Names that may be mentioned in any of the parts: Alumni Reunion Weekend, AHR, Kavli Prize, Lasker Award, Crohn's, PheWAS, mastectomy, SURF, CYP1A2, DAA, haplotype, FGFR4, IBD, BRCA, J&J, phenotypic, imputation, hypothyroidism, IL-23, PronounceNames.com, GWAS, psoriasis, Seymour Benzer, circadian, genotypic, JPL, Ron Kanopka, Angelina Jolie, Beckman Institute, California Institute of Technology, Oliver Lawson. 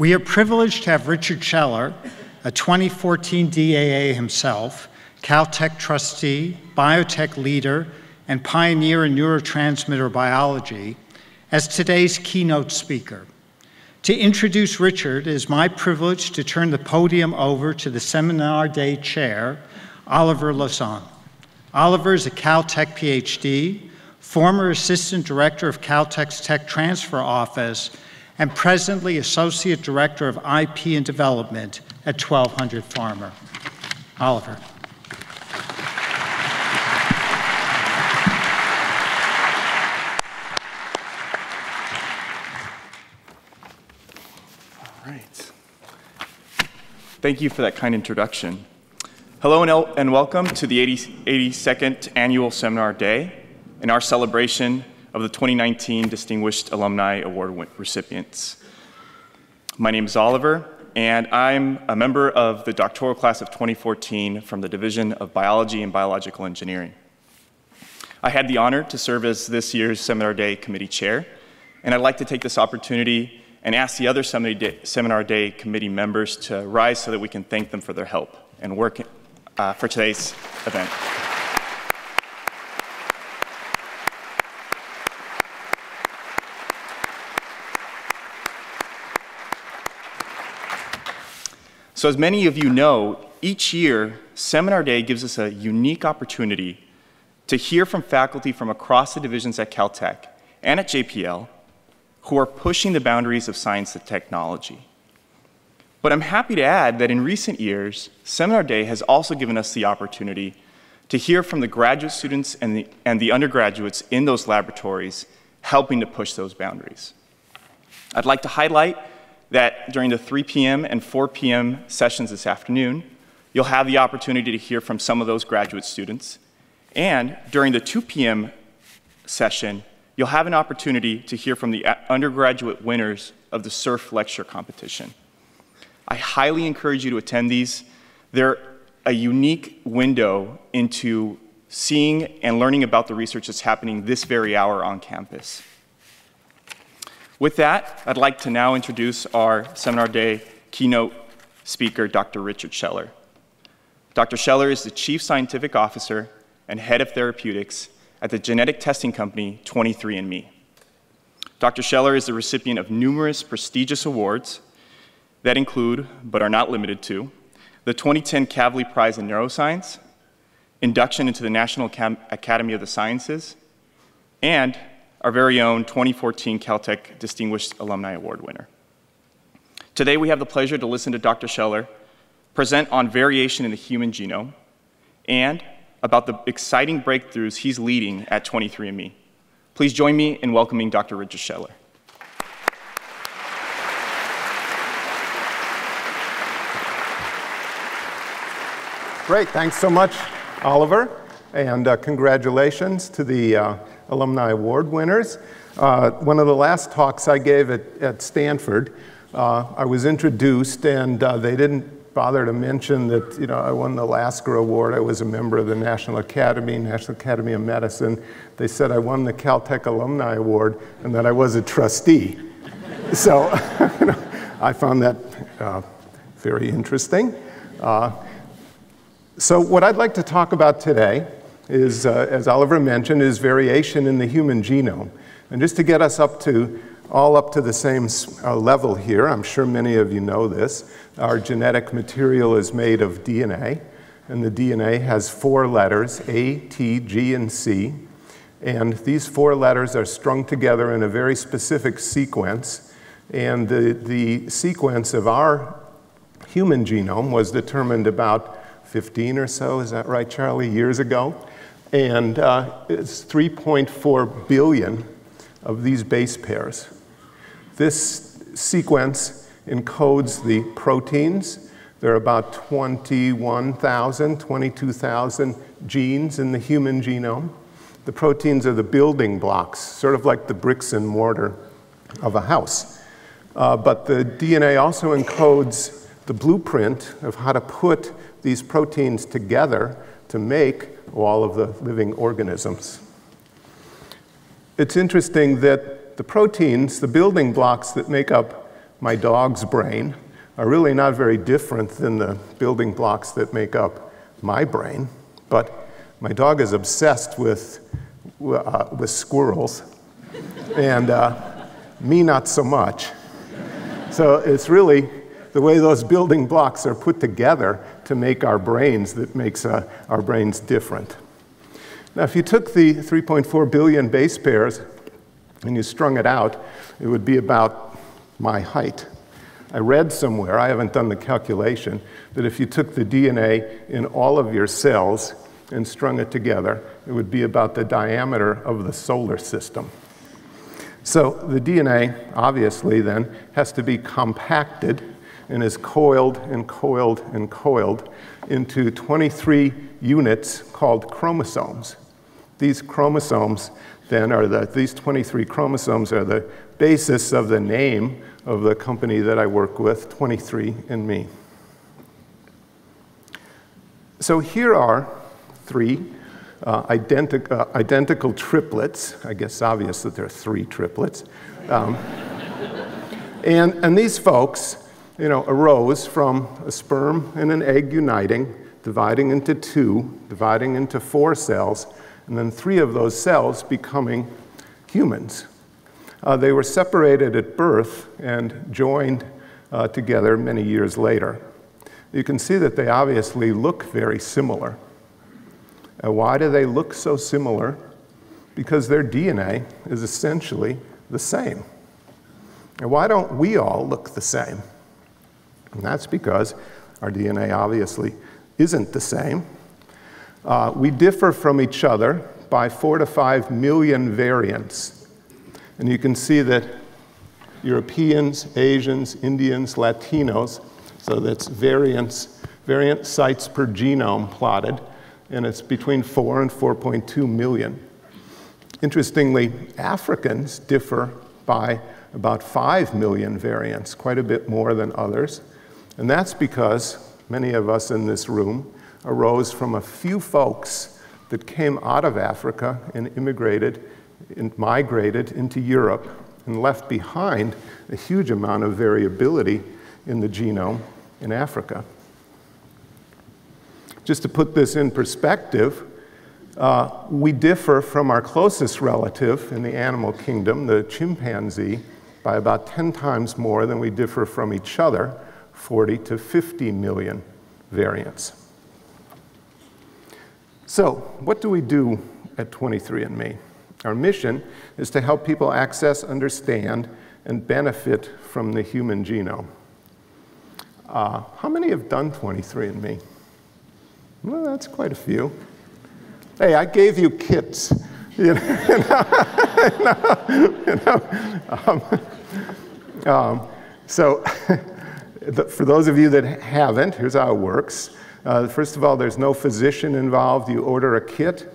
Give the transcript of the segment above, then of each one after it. We are privileged to have Richard Scheller, a 2014 DAA himself, Caltech trustee, biotech leader, and pioneer in neurotransmitter biology, as today's keynote speaker. To introduce Richard, it is my privilege to turn the podium over to the seminar day chair, Oliver Lawson. Oliver is a Caltech PhD, former assistant director of Caltech's Tech Transfer Office, and presently associate director of IP and development at 1200 Farmer. Oliver. All right. Thank you for that kind introduction. Hello and welcome to the 82nd Annual Seminar Day and our celebration of the 2019 Distinguished Alumni Award recipients. My name is Oliver, and I'm a member of the doctoral class of 2014 from the Division of Biology and Biological Engineering. I had the honor to serve as this year's Seminar Day Committee Chair, and I'd like to take this opportunity and ask the other Seminar Day Committee members to rise so that we can thank them for their help and work for today's event. So as many of you know, each year, Seminar Day gives us a unique opportunity to hear from faculty from across the divisions at Caltech and at JPL who are pushing the boundaries of science and technology. But I'm happy to add that in recent years, Seminar Day has also given us the opportunity to hear from the graduate students and the undergraduates in those laboratories helping to push those boundaries. I'd like to highlight that during the 3 p.m. and 4 p.m. sessions this afternoon, you'll have the opportunity to hear from some of those graduate students. And during the 2 p.m. session, you'll have an opportunity to hear from the undergraduate winners of the SURF lecture competition. I highly encourage you to attend these. They're a unique window into seeing and learning about the research that's happening this very hour on campus. With that, I'd like to now introduce our Seminar Day keynote speaker, Dr. Richard Scheller. Dr. Scheller is the Chief Scientific Officer and Head of Therapeutics at the genetic testing company 23andMe. Dr. Scheller is the recipient of numerous prestigious awards that include, but are not limited to, the 2010 Kavli Prize in Neuroscience, induction into the National Academy of the Sciences, and our very own 2014 Caltech Distinguished Alumni Award winner. Today we have the pleasure to listen to Dr. Scheller present on variation in the human genome and about the exciting breakthroughs he's leading at 23andMe. Please join me in welcoming Dr. Richard Scheller. Great, thanks so much, Oliver, and congratulations to the Alumni Award winners. One of the last talks I gave at Stanford, I was introduced, and they didn't bother to mention that I won the Lasker Award. I was a member of the National Academy of Medicine. They said I won the Caltech Alumni Award and that I was a trustee. So I found that very interesting. So what I'd like to talk about today is, as Oliver mentioned, is variation in the human genome. And just to get us all up to the same level here, I'm sure many of you know this, our genetic material is made of DNA, and the DNA has 4 letters, A, T, G, and C. And these 4 letters are strung together in a very specific sequence, and the sequence of our human genome was determined about 15 or so, is that right, Charlie, years ago? And it's 3.4 billion of these base pairs. This sequence encodes the proteins. There are about 21,000, 22,000 genes in the human genome. The proteins are the building blocks, sort of like the bricks and mortar of a house. But the DNA also encodes the blueprint of how to put these proteins together to make all of the living organisms. It's interesting that the proteins, the building blocks that make up my dog's brain are really not very different than the building blocks that make up my brain. But my dog is obsessed with squirrels, and me not so much. So it's really the way those building blocks are put together to make our brains that makes our brains different. Now, if you took the 3.4 billion base pairs and you strung it out, it would be about my height. I read somewhere, I haven't done the calculation, that if you took the DNA in all of your cells and strung it together, it would be about the diameter of the solar system. So the DNA, obviously, then, has to be compacted and is coiled and coiled and coiled into 23 units called chromosomes. These chromosomes, then, are these 23 chromosomes are the basis of the name of the company that I work with, 23andMe. So here are three identical triplets. I guess it's obvious that there are three triplets. And these folks, you know, arose from a sperm and an egg uniting, dividing into two, dividing into four cells, and then three of those cells becoming humans. They were separated at birth and joined together many years later. You can see that they obviously look very similar. And why do they look so similar? Because their DNA is essentially the same. And why don't we all look the same? And that's because our DNA obviously isn't the same. We differ from each other by 4 to 5 million variants. And you can see that Europeans, Asians, Indians, Latinos, so that's variants, variant sites per genome plotted, and it's between 4 and 4.2 million. Interestingly, Africans differ by about 5 million variants, quite a bit more than others. And that's because many of us in this room arose from a few folks that came out of Africa and immigrated and migrated into Europe and left behind a huge amount of variability in the genome in Africa. Just to put this in perspective, we differ from our closest relative in the animal kingdom, the chimpanzee, by about 10 times more than we differ from each other, 40 to 50 million variants. So what do we do at 23andMe? Our mission is to help people access, understand, and benefit from the human genome. How many have done 23andMe? Well, that's quite a few. Hey, I gave you kits. You know, so for those of you that haven't, here's how it works. First of all, there's no physician involved. You order a kit.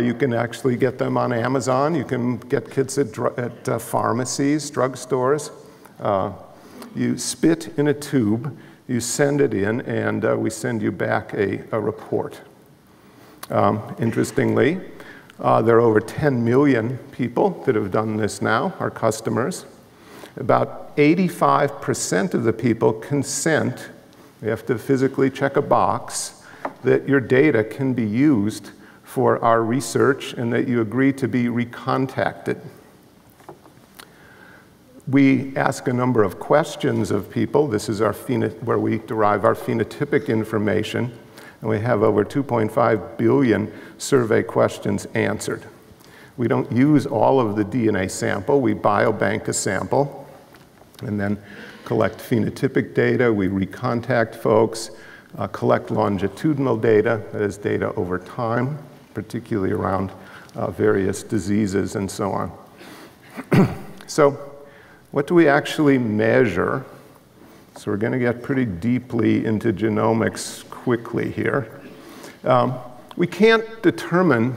You can actually get them on Amazon. You can get kits at pharmacies, drugstores. You spit in a tube. You send it in, and we send you back a report. Interestingly, there are over 10 million people that have done this now, our customers. About 85% of the people consent, you have to physically check a box, that your data can be used for our research and that you agree to be recontacted. We ask a number of questions of people. This is our where we derive our phenotypic information. And we have over 2.5 billion survey questions answered. We don't use all of the DNA sample. We biobank a sample and then collect phenotypic data. We recontact folks, collect longitudinal data, that is data over time, particularly around various diseases and so on. So what do we actually measure? So we're going to get pretty deeply into genomics quickly here. We can't determine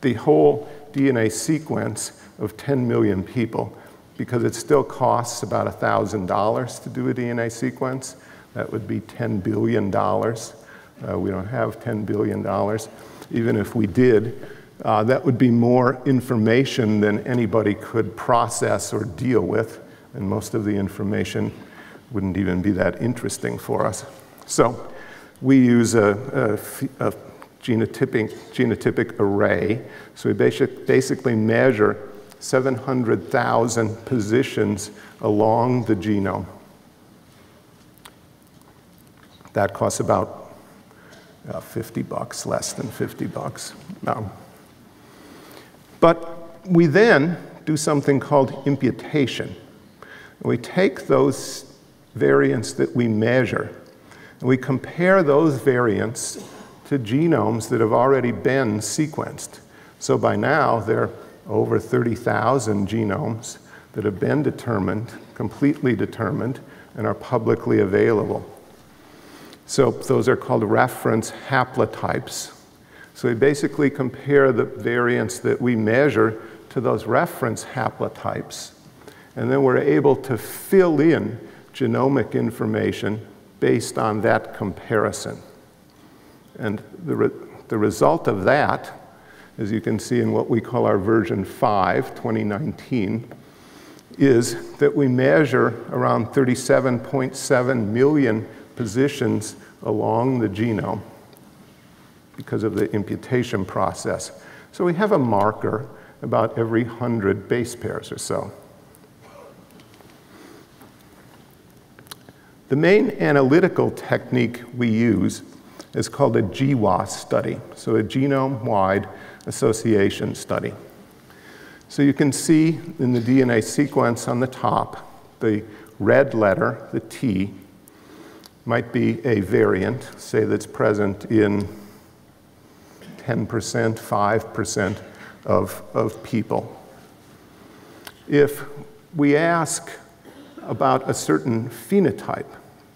the whole DNA sequence of 10 million people because it still costs about $1,000 to do a DNA sequence. That would be $10 billion. We don't have $10 billion. Even if we did, that would be more information than anybody could process or deal with, and most of the information wouldn't even be that interesting for us. So we use a genotypic array. So we basically measure 700,000 positions along the genome. That costs about $50, less than $50. But we then do something called imputation. We take those variants that we measure, and we compare those variants to genomes that have already been sequenced. So by now, there are over 30,000 genomes that have been determined, completely determined, and are publicly available. So those are called reference haplotypes. So we basically compare the variants that we measure to those reference haplotypes. And then we're able to fill in genomic information based on that comparison. And the result of that, as you can see in what we call our version 5, 2019, is that we measure around 37.7 million positions along the genome because of the imputation process. So we have a marker about every 100 base pairs or so. The main analytical technique we use is called a GWAS study, so a genome-wide association study. So you can see in the DNA sequence on the top, the red letter, the T, might be a variant, say that's present in 10%, 5% of people. If we ask about a certain phenotype,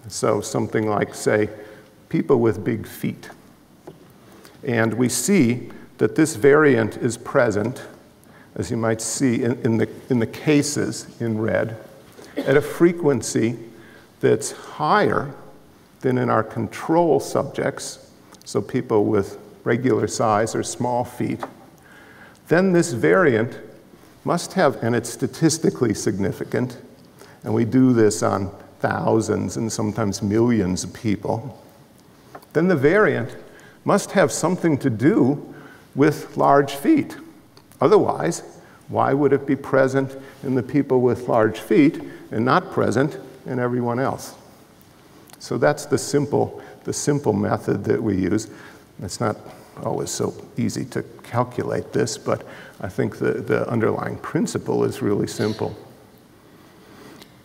so something like, say, people with big feet, and we see that this variant is present, as you might see in the cases in red, at a frequency that's higher than in our control subjects, so people with regular size or small feet, then this variant must have, and it's statistically significant, and we do this on thousands and sometimes millions of people, then the variant must have something to do with large feet. Otherwise, why would it be present in the people with large feet and not present in everyone else? So that's the simple method that we use. It's not always so easy to calculate this, but I think the underlying principle is really simple.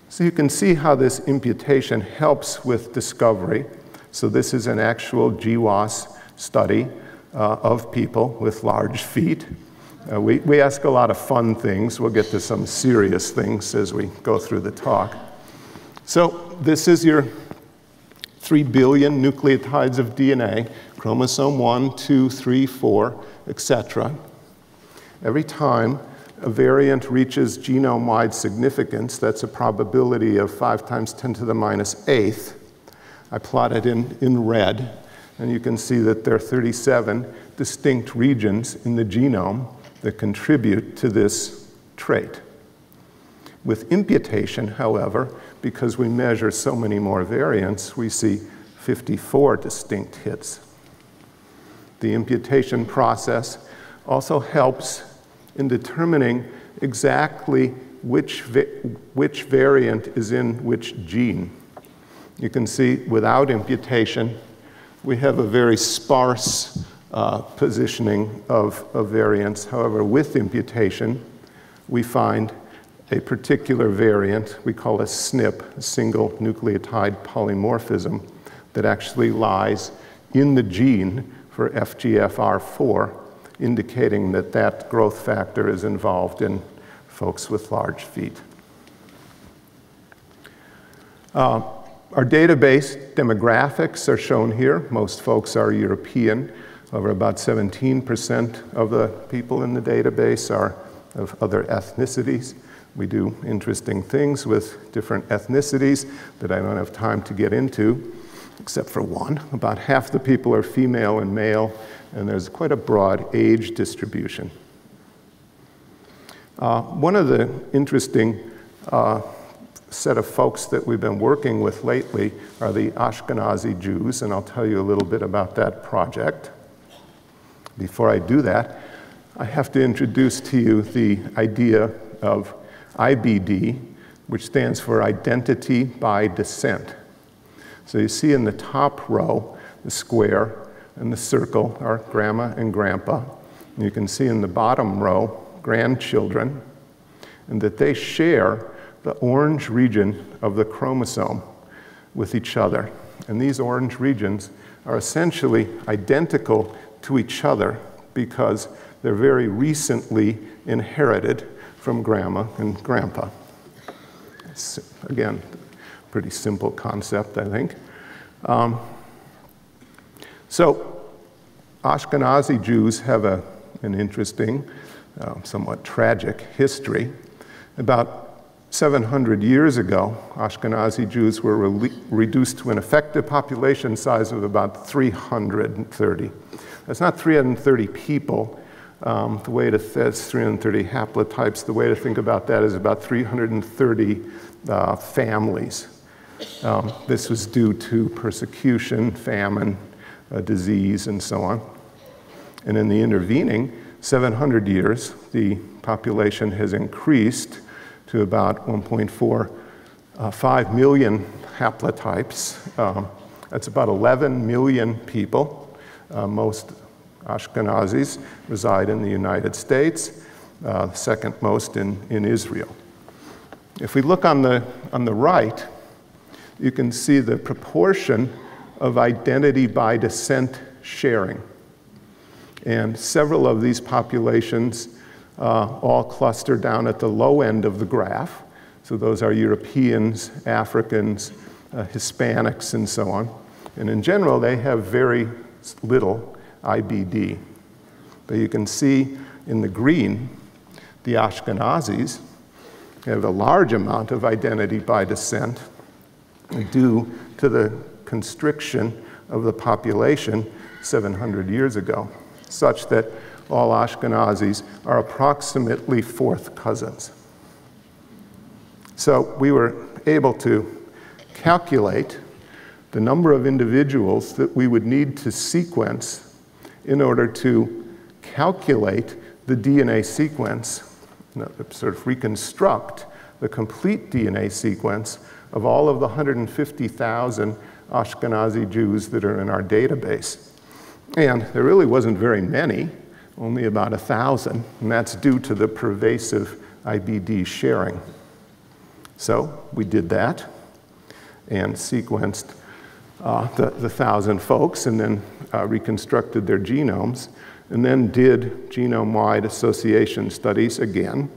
So you can see how this imputation helps with discovery. So this is an actual GWAS study of people with large feet. We ask a lot of fun things. We'll get to some serious things as we go through the talk. So this is your 3 billion nucleotides of DNA, chromosome 1, 2, 3, 4, etc. Every time a variant reaches genome-wide significance, that's a probability of 5 × 10⁻⁸. I plot it in red, and you can see that there are 37 distinct regions in the genome that contribute to this trait. With imputation, however, because we measure so many more variants, we see 54 distinct hits. The imputation process also helps in determining exactly which variant is in which gene. You can see without imputation, we have a very sparse positioning of variants. However, with imputation, we find a particular variant, we call a SNP, a single nucleotide polymorphism, that actually lies in the gene for FGFR4, indicating that that growth factor is involved in folks with large feet. Our database demographics are shown here. Most folks are European. Over about 17% of the people in the database are of other ethnicities. We do interesting things with different ethnicities that I don't have time to get into, except for one. About half the people are female and male, and there's quite a broad age distribution. One of the interesting set of folks that we've been working with lately are the Ashkenazi Jews, and I'll tell you a little bit about that project. Before I do that, I have to introduce to you the idea of IBD, which stands for Identity by Descent. So you see in the top row, the square and the circle are grandma and grandpa. And you can see in the bottom row, grandchildren, and that they share the orange region of the chromosome with each other. And these orange regions are essentially identical to each other because they're very recently inherited from grandma and grandpa. It's, again, pretty simple concept, I think. So Ashkenazi Jews have an interesting, somewhat tragic history. About 700 years ago, Ashkenazi Jews were reduced to an effective population size of about 330. That's not 330 people. That's 330 haplotypes. The way to think about that is about 330 families. This was due to persecution, famine, disease, and so on. And in the intervening 700 years, the population has increased to about 1.45 million haplotypes. That's about 11 million people. Most Ashkenazis reside in the United States, second most in Israel. If we look on the right, you can see the proportion of identity by descent sharing. And several of these populations all cluster down at the low end of the graph. So those are Europeans, Africans, Hispanics, and so on. And in general, they have very little IBD. But you can see in the green, the Ashkenazis have a large amount of identity by descent due to the constriction of the population 700 years ago, such that all Ashkenazis are approximately fourth cousins. So we were able to calculate the number of individuals that we would need to sequence in order to calculate the DNA sequence, sort of reconstruct the complete DNA sequence of all of the 150,000 Ashkenazi Jews that are in our database. And there really wasn't very many, only about 1,000, and that's due to the pervasive IBD sharing. So we did that and sequenced the 1,000 folks, and then reconstructed their genomes, and then did genome-wide association studies again,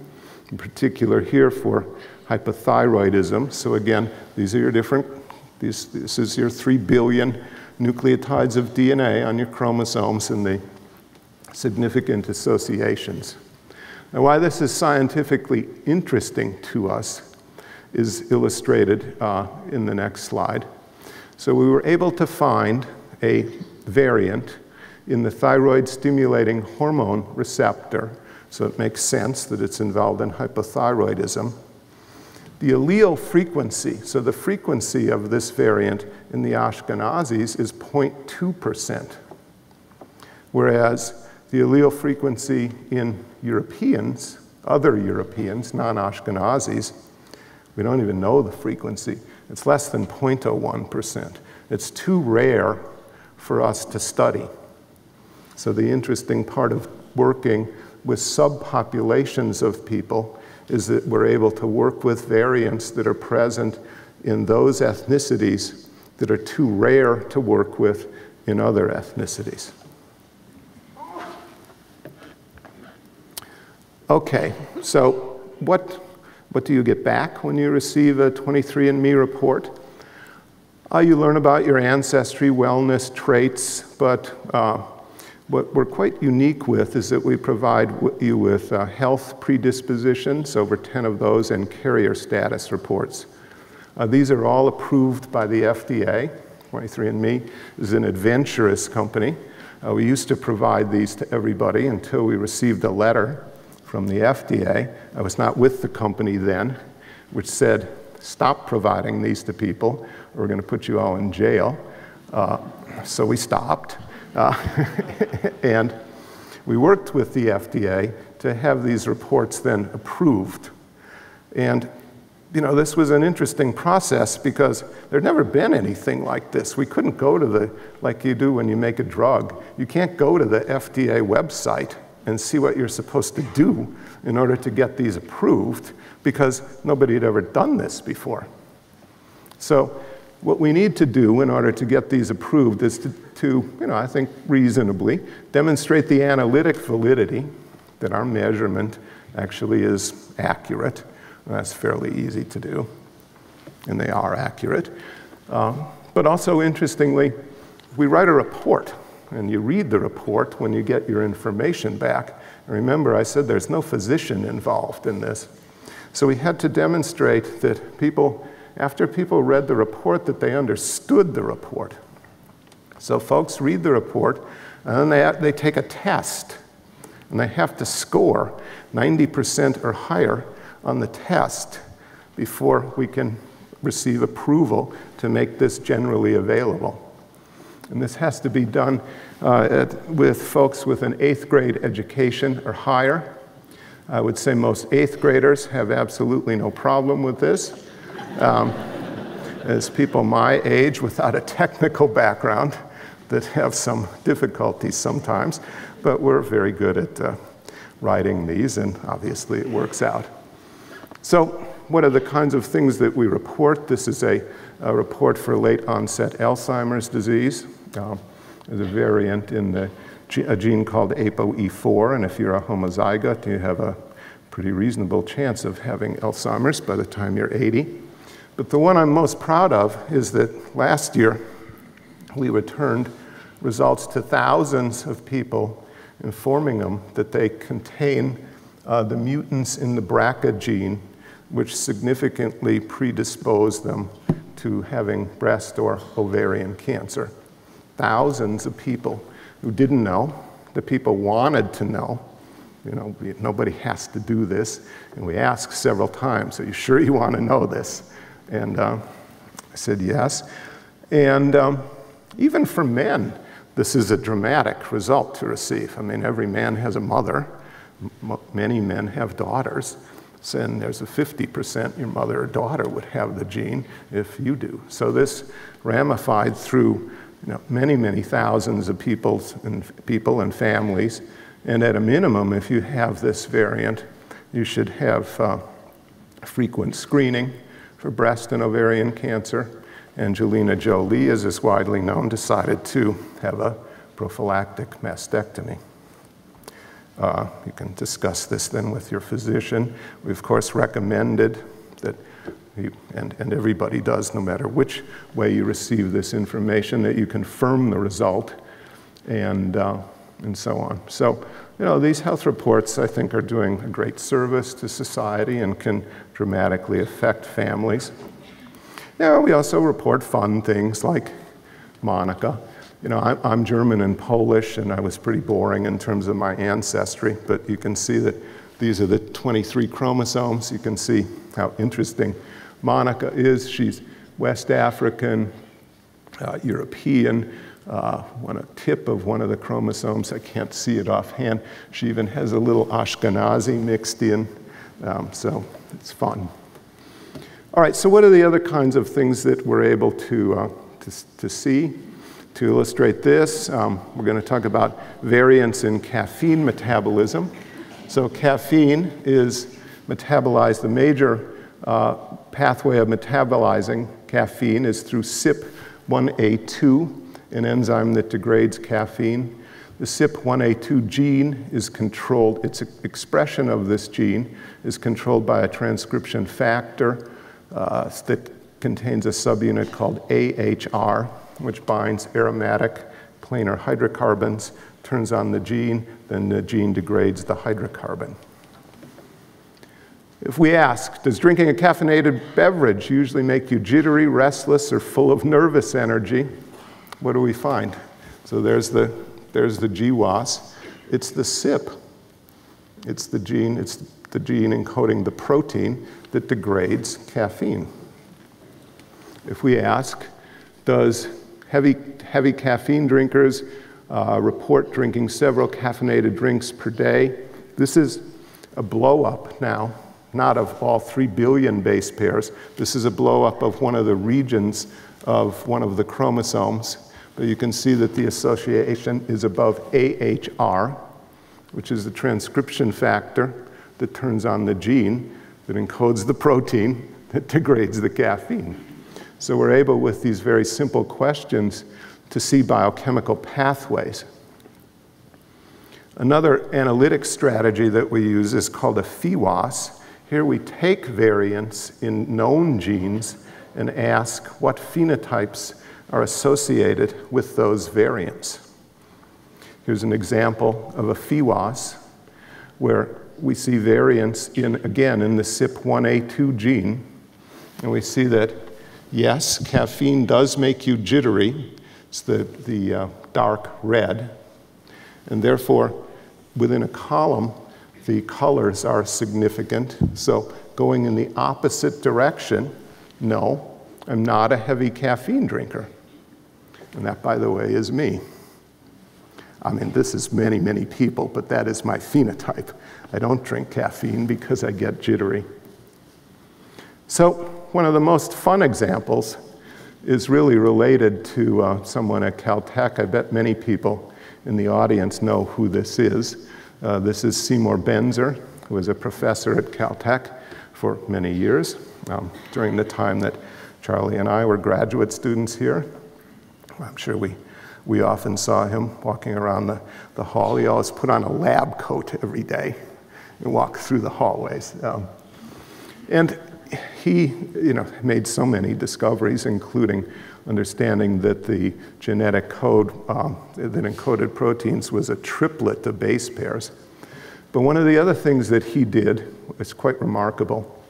in particular here for hypothyroidism. So again, these are your different, this is your 3 billion nucleotides of DNA on your chromosomes and the significant associations. Now, why this is scientifically interesting to us is illustrated in the next slide. So we were able to find a variant in the thyroid-stimulating hormone receptor, so it makes sense that it's involved in hypothyroidism. The allele frequency, so the frequency of this variant in the Ashkenazis is 0.2%, whereas the allele frequency in Europeans, other Europeans, non-Ashkenazis, we don't even know the frequency, it's less than 0.01%. It's too rare for us to study. So the interesting part of working with subpopulations of people is that we're able to work with variants that are present in those ethnicities that are too rare to work with in other ethnicities. Okay, so what do you get back when you receive a 23andMe report? You learn about your ancestry, wellness, traits, but what we're quite unique with is that we provide you with health predispositions, over 10 of those, and carrier status reports. These are all approved by the FDA. 23andMe is an adventurous company. We used to provide these to everybody until we received a letter from the FDA. I was not with the company then, which said, stop providing these to people, or we're going to put you all in jail. So we stopped. And we worked with the FDA to have these reports then approved. And you know, this was an interesting process because there'd never been anything like this. We couldn't go to the, like you do when you make a drug, you can't go to the FDA website and see what you're supposed to do in order to get these approved because nobody had ever done this before. So what we need to do in order to get these approved is to you know, I think reasonably demonstrate the analytic validity that our measurement actually is accurate. That's fairly easy to do, and they are accurate. But also, interestingly, we write a report, and you read the report when you get your information back. And remember, I said there's no physician involved in this. So we had to demonstrate that people, after people read the report, that they understood the report. So folks read the report, and then they take a test, and they have to score 90% or higher on the test before we can receive approval to make this generally available. And this has to be done with folks with an 8th grade education or higher. I would say most 8th graders have absolutely no problem with this. As people my age without a technical background that have some difficulties sometimes, but we're very good at writing these, and obviously it works out. So what are the kinds of things that we report? This is a report for late onset Alzheimer's disease. There's a variant in a gene called ApoE4, and if you're a homozygote, you have a pretty reasonable chance of having Alzheimer's by the time you're 80. But the one I'm most proud of is that last year, we returned results to thousands of people, informing them that they contain the mutants in the BRCA gene, which significantly predispose them to having breast or ovarian cancer. Thousands of people who didn't know, the people wanted to know. You know, nobody has to do this. And we asked several times, are you sure you want to know this? And I said yes. And even for men, this is a dramatic result to receive. I mean, every man has a mother. Many men have daughters. So, and there's a 50% your mother or daughter would have the gene if you do. So this ramified through many, many thousands of people and families. And at a minimum, if you have this variant, you should have frequent screening for breast and ovarian cancer. Angelina Jolie, as is widely known, decided to have a prophylactic mastectomy. You can discuss this then with your physician. We, of course, recommended that you, and everybody does, no matter which way you receive this information, that you confirm the result and so on. So, you know, these health reports, I think, are doing a great service to society and can dramatically affect families. Now, we also report fun things like Monica. You know, I'm German and Polish, and I was pretty boring in terms of my ancestry, but you can see that these are the 23 chromosomes. You can see how interesting Monica is. She's West African, European, on a tip of one of the chromosomes. I can't see it offhand. She even has a little Ashkenazi mixed in, so it's fun. All right, so what are the other kinds of things that we're able to see? To illustrate this, we're going to talk about variants in caffeine metabolism. So caffeine is metabolized, the major pathway of metabolizing caffeine is through CYP1A2, an enzyme that degrades caffeine. The CYP1A2 gene is controlled, its expression of this gene is controlled by a transcription factor that contains a subunit called AHR, which binds aromatic planar hydrocarbons, turns on the gene, then the gene degrades the hydrocarbon. If we ask, does drinking a caffeinated beverage usually make you jittery, restless, or full of nervous energy? What do we find? So there's the GWAS. It's the CYP. It's the gene encoding the protein that degrades caffeine. if we ask, does heavy caffeine drinkers report drinking several caffeinated drinks per day? This is a blow up now, not of all 3 billion base pairs. This is a blow up of one of the regions of one of the chromosomes. But you can see that the association is above AHR, which is the transcription factor that turns on the gene that encodes the protein that degrades the caffeine. So we're able, with these very simple questions, to see biochemical pathways. Another analytic strategy that we use is called a PheWAS. Here we take variants in known genes and ask what phenotypes are associated with those variants. Here's an example of a PheWAS where we see variants in, again, in the CYP1A2 gene. And we see that, yes, caffeine does make you jittery. It's the dark red. And therefore, within a column, the colors are significant. So going in the opposite direction, no, I'm not a heavy caffeine drinker. And that, by the way, is me. I mean, this is many, many people, but that is my phenotype. I don't drink caffeine because I get jittery. So one of the most fun examples is really related to someone at Caltech. I bet many people in the audience know who this is. This is Seymour Benzer, who was a professor at Caltech for many years during the time that Charlie and I were graduate students here. I'm sure we often saw him walking around the hall. He always put on a lab coat every day and walked through the hallways. And he made so many discoveries, including understanding that the genetic code that encoded proteins was a triplet of base pairs. But one of the other things that he did, it's quite remarkable,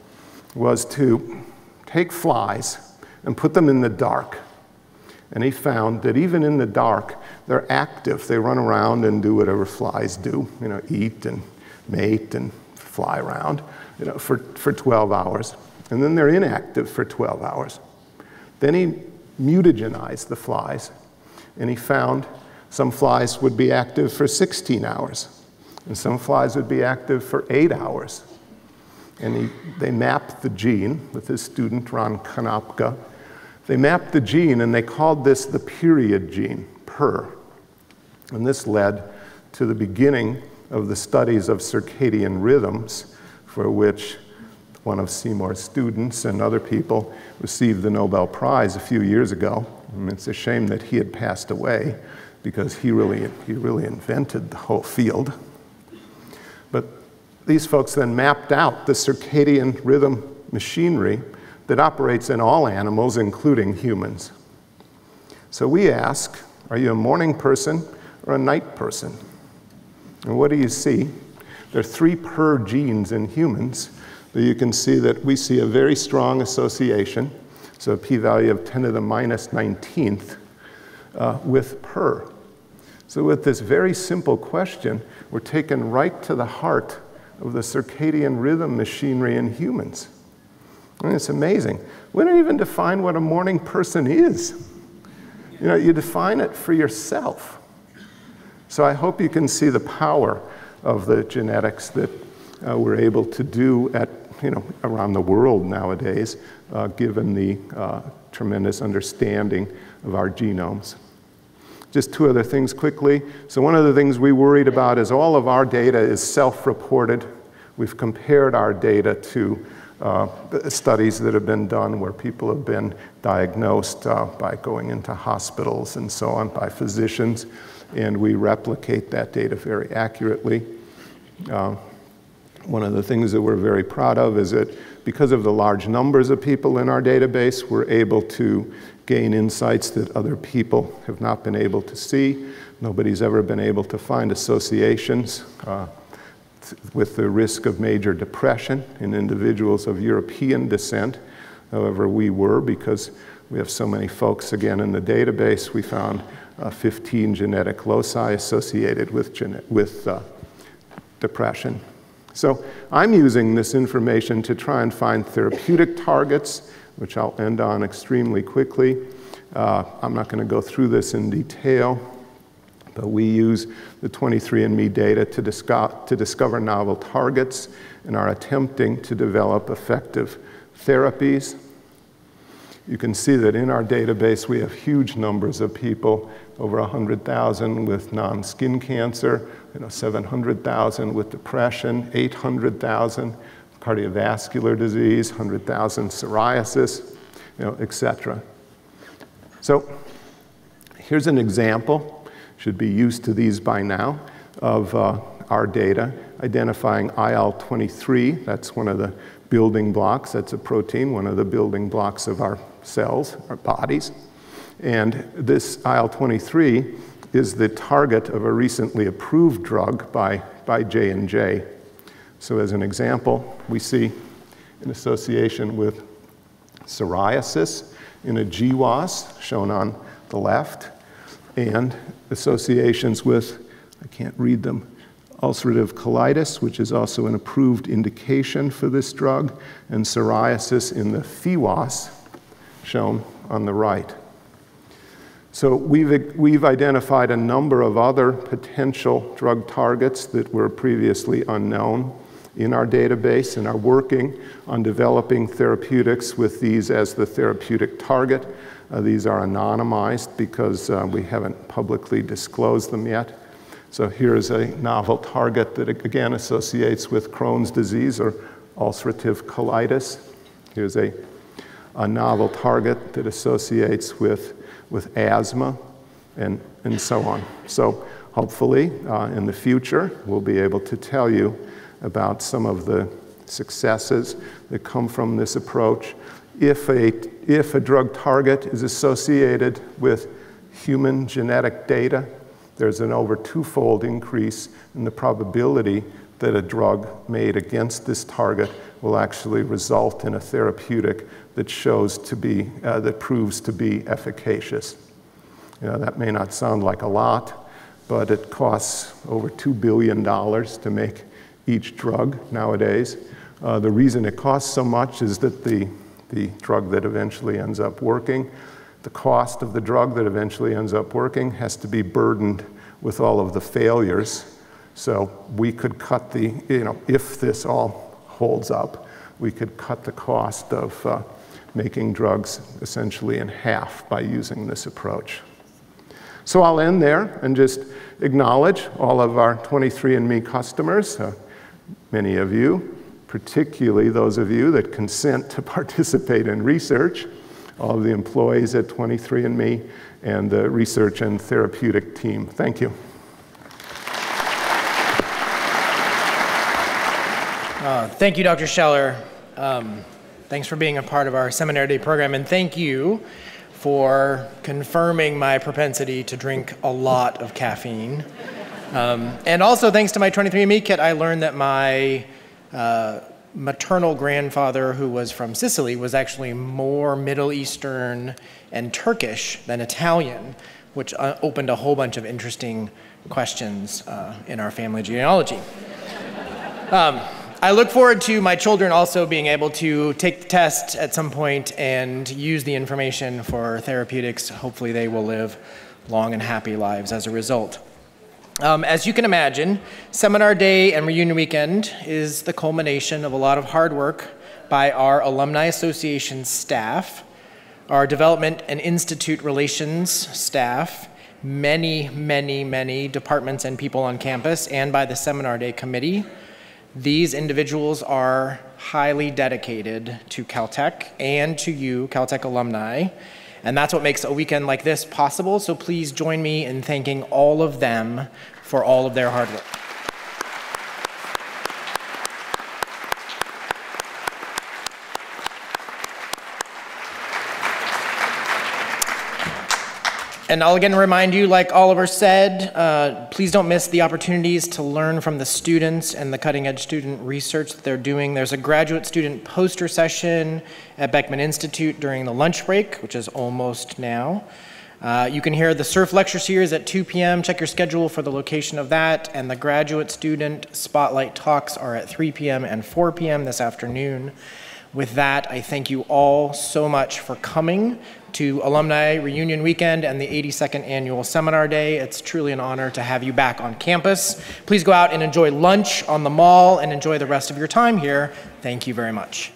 was to take flies and put them in the dark. And he found that even in the dark, they're active. They run around and do whatever flies do, eat and mate and fly around for 12 hours. And then they're inactive for 12 hours. Then he mutagenized the flies, and he found some flies would be active for 16 hours, and some flies would be active for 8 hours. And they mapped the gene with his student, Ron Kanopka. They mapped the gene, and they called this the period gene, PER. And this led to the beginning of the studies of circadian rhythms, for which one of Seymour's students and other people received the Nobel Prize a few years ago. And it's a shame that he had passed away, because he really invented the whole field. But these folks then mapped out the circadian rhythm machinery that operates in all animals, including humans. So we ask, are you a morning person or a night person? And what do you see? There are 3 PER genes in humans. You can see that we see a very strong association, so a p-value of 10 to the minus 19th, with PER. So with this very simple question, we're taken right to the heart of the circadian rhythm machinery in humans. And it's amazing. We don't even define what a morning person is. You define it for yourself. So I hope you can see the power of the genetics that we're able to do at around the world nowadays, given the tremendous understanding of our genomes. Just 2 other things quickly. So one of the things we worried about is all of our data is self-reported. We've compared our data to studies that have been done where people have been diagnosed by going into hospitals and so on by physicians, and we replicate that data very accurately. One of the things that we're very proud of is that because of the large numbers of people in our database, we're able to gain insights that other people have not been able to see. Nobody's ever been able to find associations with the risk of major depression in individuals of European descent. However, we were, because we have so many folks, again, in the database. We found 15 genetic loci associated with depression. So I'm using this information to try and find therapeutic targets which I'll end on extremely quickly. I'm not going to go through this in detail, but we use the 23andMe data to discover novel targets and are attempting to develop effective therapies. You can see that in our database, we have huge numbers of people, over 100,000 with non-skin cancer, 700,000 with depression, 800,000 cardiovascular disease, 100,000 psoriasis, et cetera. So here's an example, should be used to these by now, of our data identifying IL-23. That's one of the building blocks. That's a protein, one of the building blocks of our cells, our bodies. And this IL-23 is the target of a recently approved drug by J&J. So as an example, we see an association with psoriasis in a GWAS, shown on the left, and associations with, I can't read them, ulcerative colitis, which is also an approved indication for this drug, and psoriasis in the PheWAS, shown on the right. So we've identified a number of other potential drug targets that were previously unknown in our database and are working on developing therapeutics with these as the therapeutic target. These are anonymized because we haven't publicly disclosed them yet. So here's a novel target that again associates with Crohn's disease or ulcerative colitis. Here's a novel target that associates with asthma, and so on. So hopefully, in the future, we'll be able to tell you about some of the successes that come from this approach. If a drug target is associated with human genetic data, there's an over twofold increase in the probability that a drug made against this target will actually result in a therapeutic that shows to be, that proves to be efficacious. That may not sound like a lot, but it costs over $2 billion to make each drug nowadays. The reason it costs so much is that the drug that eventually ends up working, the cost of the drug that eventually ends up working has to be burdened with all of the failures. So we could cut the, if this all holds up, we could cut the cost of making drugs essentially in half by using this approach. So I'll end there and just acknowledge all of our 23andMe customers, many of you, particularly those of you that consent to participate in research, all of the employees at 23andMe, and the research and therapeutic team. Thank you. Thank you, Dr. Scheller. Thanks for being a part of our Seminar Day program, and thank you for confirming my propensity to drink a lot of caffeine. And also, thanks to my 23andMe kit, I learned that my maternal grandfather, who was from Sicily, was actually more Middle Eastern and Turkish than Italian, which opened a whole bunch of interesting questions in our family genealogy. I look forward to my children also being able to take the test at some point and use the information for therapeutics. Hopefully they will live long and happy lives as a result. As you can imagine, Seminar Day and Reunion Weekend is the culmination of a lot of hard work by our Alumni Association staff, our Development and Institute Relations staff, many, many, many departments and people on campus, and by the Seminar Day Committee. These individuals are highly dedicated to Caltech and to you, Caltech alumni, and that's what makes a weekend like this possible, so please join me in thanking all of them for all of their hard work. And I'll again remind you, like Oliver said, please don't miss the opportunities to learn from the students and the cutting-edge student research that they're doing. There's a graduate student poster session at Beckman Institute during the lunch break, which is almost now. You can hear the SURF lecture series at 2 p.m. Check your schedule for the location of that. And the graduate student spotlight talks are at 3 p.m. and 4 p.m. this afternoon. With that, I thank you all so much for coming to Alumni Reunion Weekend and the 82nd Annual Seminar Day. It's truly an honor to have you back on campus. Please go out and enjoy lunch on the mall and enjoy the rest of your time here. Thank you very much.